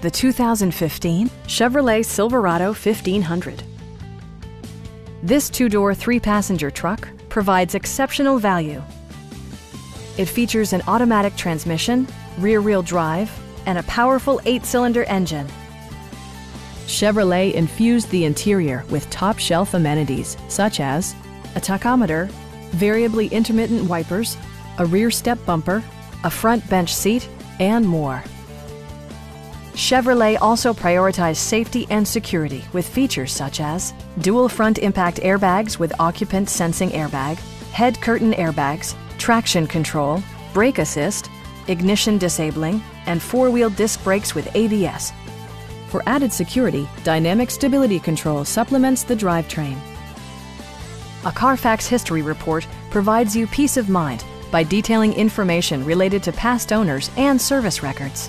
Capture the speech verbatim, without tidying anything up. the two thousand fifteen Chevrolet Silverado fifteen hundred. This two-door, three-passenger truck provides exceptional value. It features an automatic transmission, rear-wheel drive, and a powerful eight-cylinder engine. Chevrolet infused the interior with top-shelf amenities such as a tachometer, variably intermittent wipers, a rear step bumper, a front bench seat, and more. Chevrolet also prioritized safety and security with features such as dual front impact airbags with occupant sensing airbag, head curtain airbags, traction control, brake assist, ignition disabling, and four-wheel disc brakes with A B S. For added security, dynamic stability control supplements the drivetrain. A Carfax history report provides you peace of mind by detailing information related to past owners and service records.